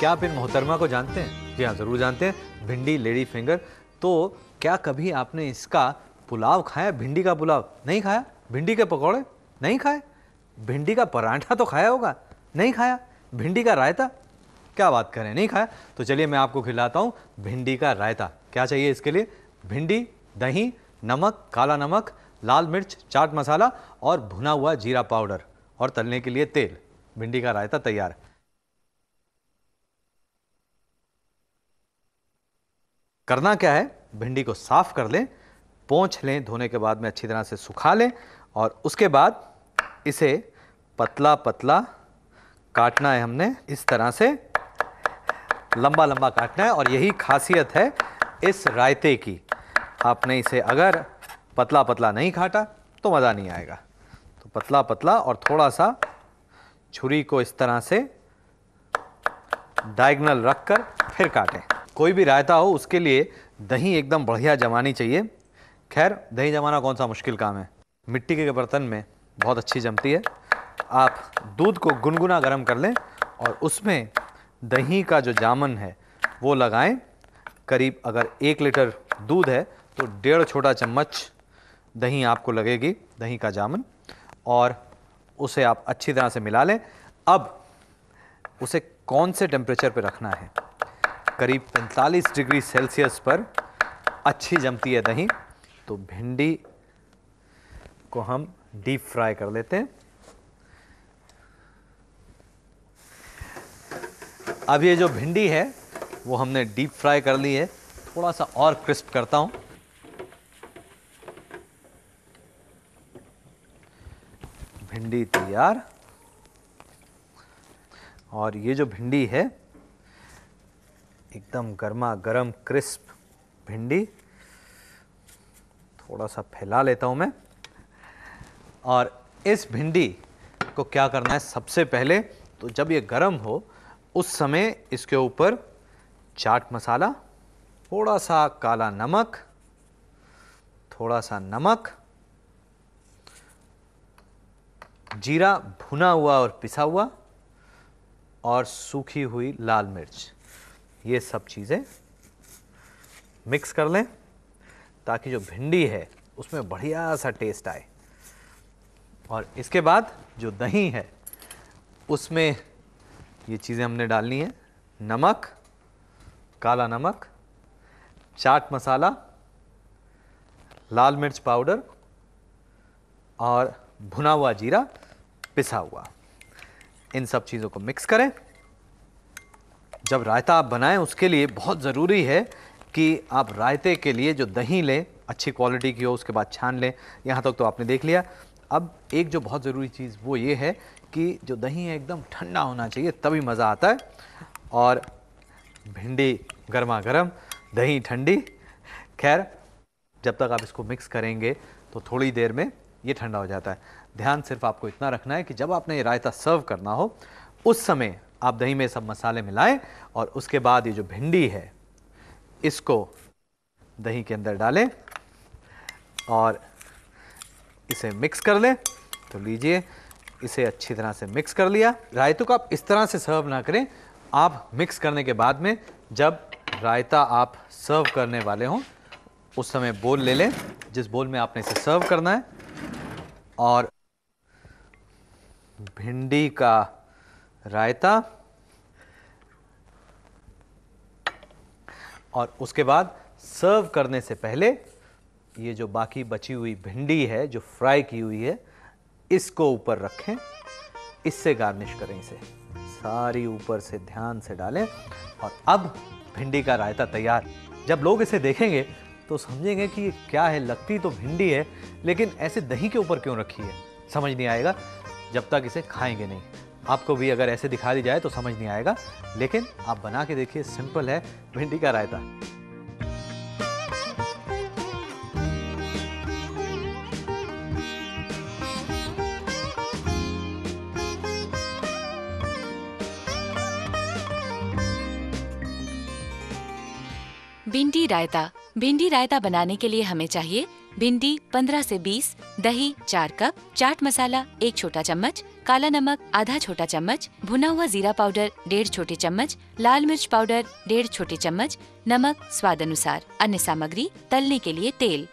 क्या आप इन मोहतरमा को जानते हैं? जी हाँ, ज़रूर जानते हैं, भिंडी लेडी फिंगर। तो क्या कभी आपने इसका पुलाव खाया? भिंडी का पुलाव नहीं खाया? भिंडी के पकौड़े नहीं खाए? भिंडी का परांठा तो खाया होगा, नहीं खाया? भिंडी का रायता, क्या बात करें, नहीं खाया? तो चलिए मैं आपको खिलाता हूँ भिंडी का रायता। क्या चाहिए इसके लिए? भिंडी, दही, नमक, काला नमक, लाल मिर्च, चाट मसाला और भुना हुआ जीरा पाउडर और तलने के लिए तेल। भिंडी का रायता तैयार है। करना क्या है, भिंडी को साफ कर लें, पोंछ लें, धोने के बाद में अच्छी तरह से सुखा लें और उसके बाद इसे पतला पतला काटना है। हमने इस तरह से लंबा लंबा काटना है और यही खासियत है इस रायते की। आपने इसे अगर पतला पतला नहीं काटा तो मज़ा नहीं आएगा, तो पतला पतला और थोड़ा सा छुरी को इस तरह से डायगोनल रखकर फिर काटें। कोई भी रायता हो उसके लिए दही एकदम बढ़िया जमानी चाहिए। खैर, दही जमाना कौन सा मुश्किल काम है, मिट्टी के बर्तन में बहुत अच्छी जमती है। आप दूध को गुनगुना गर्म कर लें और उसमें दही का जो जामन है वो लगाएं। करीब अगर 1 लीटर दूध है तो 1.5 छोटा चम्मच दही आपको लगेगी, दही का जामन, और उसे आप अच्छी तरह से मिला लें। अब उसे कौन से टेम्परेचर पर रखना है? करीब 45 डिग्री सेल्सियस पर अच्छी जमती है दही। तो भिंडी को हम डीप फ्राई कर लेते हैं। अब ये जो भिंडी है वो हमने डीप फ्राई कर ली है, थोड़ा सा और क्रिस्प करता हूँ। भिंडी तैयार। और ये जो भिंडी है एकदम गर्मा गर्म क्रिस्प भिंडी, थोड़ा सा फैला लेता हूँ मैं। और इस भिंडी को क्या करना है, सबसे पहले तो जब ये गर्म हो उस समय इसके ऊपर चाट मसाला, थोड़ा सा काला नमक, थोड़ा सा नमक, जीरा भुना हुआ और पिसा हुआ और सूखी हुई लाल मिर्च, ये सब चीज़ें मिक्स कर लें ताकि जो भिंडी है उसमें बढ़िया सा टेस्ट आए। और इसके बाद जो दही है उसमें ये चीज़ें हमने डालनी है, नमक, काला नमक, चाट मसाला, लाल मिर्च पाउडर और भुना हुआ जीरा, पिसा हुआ। इन सब चीज़ों को मिक्स करें। जब रायता आप बनाएं उसके लिए बहुत ज़रूरी है कि आप रायते के लिए जो दही लें अच्छी क्वालिटी की हो, उसके बाद छान लें। यहाँ तक तो आपने देख लिया। अब एक जो बहुत ज़रूरी चीज़ वो ये है कि जो दही है एकदम ठंडा होना चाहिए, तभी मज़ा आता है। और भिंडी गर्मा गर्म, दही ठंडी। खैर, जब तक आप इसको मिक्स करेंगे तो थोड़ी देर में ये ठंडा हो जाता है। ध्यान सिर्फ आपको इतना रखना है कि जब आपने ये रायता सर्व करना हो उस समय आप दही में सब मसाले मिलाएं और उसके बाद ये जो भिंडी है इसको दही के अंदर डालें और इसे मिक्स कर लें। तो लीजिए, इसे अच्छी तरह से मिक्स कर लिया। रायते को आप इस तरह से सर्व ना करें, आप मिक्स करने के बाद में जब रायता आप सर्व करने वाले हों उस समय बोल ले लें जिस बोल में आपने इसे सर्व करना है। और भिंडी का रायता, और उसके बाद सर्व करने से पहले ये जो बाकी बची हुई भिंडी है जो फ्राई की हुई है इसको ऊपर रखें, इससे गार्निश करें, इसे सारी ऊपर से ध्यान से डालें। और अब भिंडी का रायता तैयार। जब लोग इसे देखेंगे तो समझेंगे कि ये क्या है, लगती तो भिंडी है लेकिन ऐसे दही के ऊपर क्यों रखी है, समझ नहीं आएगा जब तक इसे खाएंगे नहीं। आपको भी अगर ऐसे दिखा दी जाए तो समझ नहीं आएगा, लेकिन आप बना के देखिए, सिंपल है भिंडी का रायता। भिंडी रायता। भिंडी रायता बनाने के लिए हमें चाहिए भिंडी 15 से 20, दही 4 कप, चाट मसाला 1 छोटा चम्मच, काला नमक आधा छोटा चम्मच, भुना हुआ जीरा पाउडर 1.5 छोटे चम्मच, लाल मिर्च पाउडर 1.5 छोटे चम्मच, नमक स्वाद अनुसार। अन्य सामग्री तलने के लिए तेल।